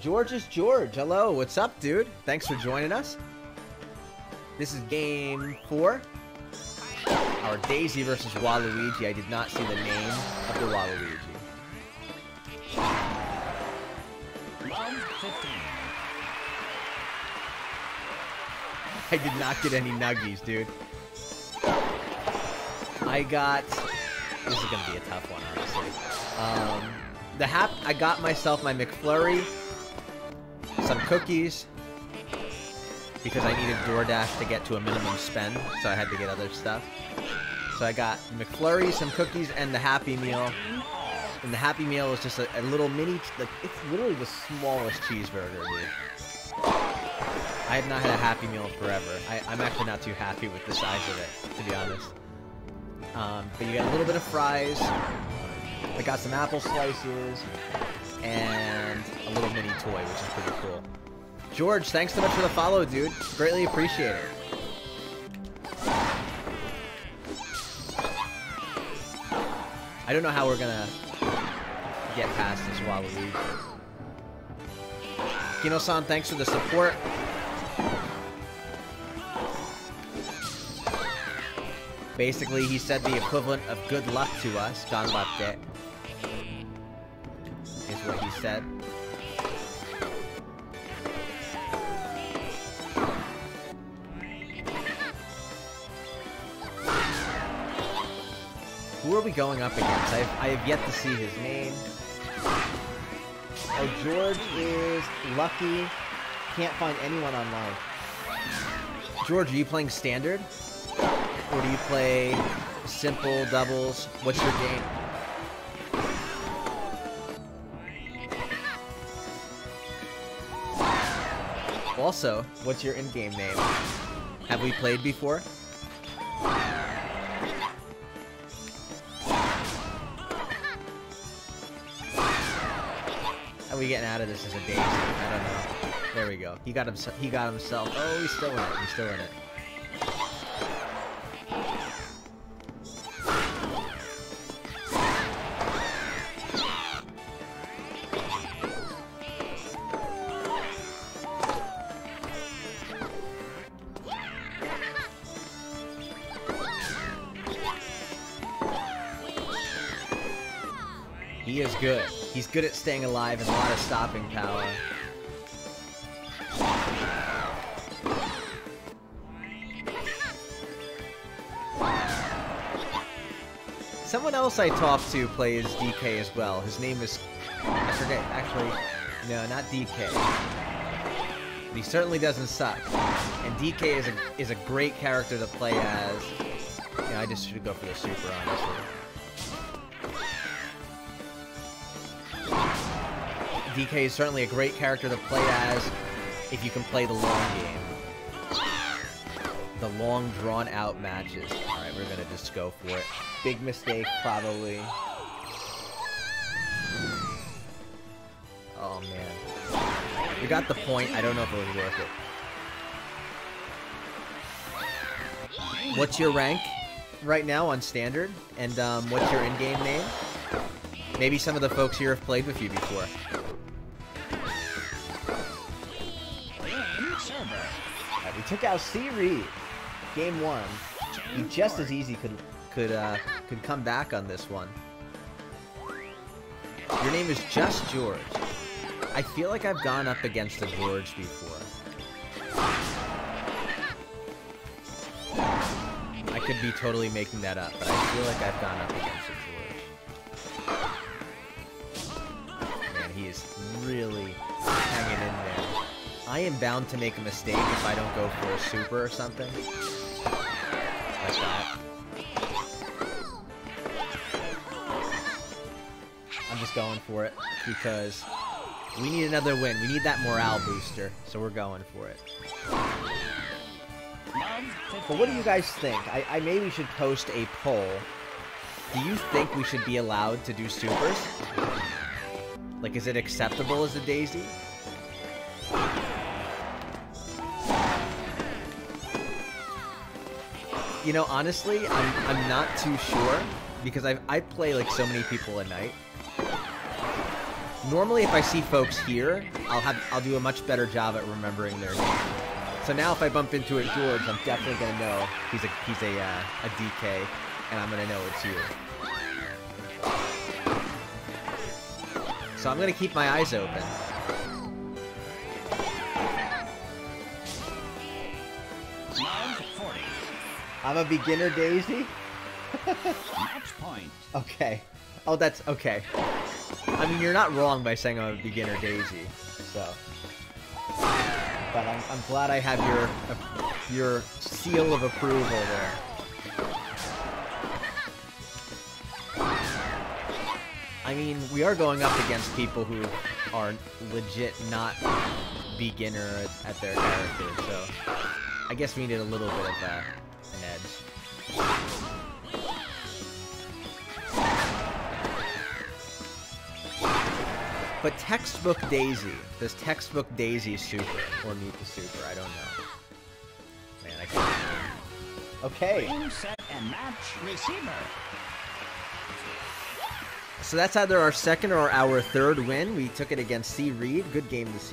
George is George. Hello, what's up, dude? Thanks for joining us. This is game 4. Our Daisy versus Waluigi. I did not see the name of the Waluigi. 115. I did not get any nuggies, dude. I got... This is going to be a tough one, honestly. I got myself my McFlurry, some cookies, because I needed DoorDash to get to a minimum spend, so I had to get other stuff. So I got McFlurry, some cookies, and the Happy Meal. And the Happy Meal is just a little mini, like, it's literally the smallest cheeseburger, dude. I have not had a Happy Meal in forever. I'm actually not too happy with the size of it, to be honest. But you got a little bit of fries. I got some apple slices and a little mini toy, which is pretty cool. George, thanks so much for the follow, dude. Greatly appreciate it. I don't know how we're gonna get past this Waluigi. Kino-san, thanks for the support. Basically, he said the equivalent of good luck to us. Ganbatte is what he said. Who are we going up against? I have yet to see his name. Oh, George is lucky. Can't find anyone online. George, are you playing standard? Or do you play simple doubles? What's your game? Also, what's your in-game name? Have we played before? How are we getting out of this as a Daisy? I don't know. There we go. He got himself. Oh, he's still in it. He's still in it. He is good. He's good at staying alive and a lot of stopping power. Someone else I talked to plays DK as well. His name is... I forget, actually. No, not DK. But he certainly doesn't suck. And DK is a great character to play as. Yeah, I just should go for the super, honestly. DK is certainly a great character to play as if you can play the long game. The long, drawn-out matches. Alright, we're gonna just go for it. Big mistake, probably. Oh, man. We got the point. I don't know if it was worth it. What's your rank right now on standard? And what's your in-game name? Maybe some of the folks here have played with you before. We took out C-Reed, game 1. He just as easy could come back on this one. Your name is just George. I feel like I've gone up against a George before. I could be totally making that up, but I feel like I've gone up against a George. Man, he is really hanging in there. I am bound to make a mistake if I don't go for a super or something. Like that. I'm just going for it because we need another win. We need that morale booster, so we're going for it. But what do you guys think? I maybe should post a poll. Do you think we should be allowed to do supers? Like, is it acceptable as a Daisy? You know, honestly, I'm not too sure because I play like so many people a night. Normally, if I see folks here, I'll do a much better job at remembering their name. So now, if I bump into a George, I'm definitely gonna know he's a DK, and I'm gonna know it's you. So I'm gonna keep my eyes open. I'm a beginner, Daisy. Match point. Okay. Oh, that's okay. I mean, you're not wrong by saying I'm a beginner, Daisy. So, but I'm glad I have your seal of approval there. I mean, we are going up against people who are legit not beginner at their character, so I guess we needed a little bit of an edge. But textbook Daisy, does textbook Daisy super or meet the super? I don't know. Man, I can't. Okay. Game, set, and match, receiver. So that's either our second or our third win. We took it against C-Reed. Good game to see.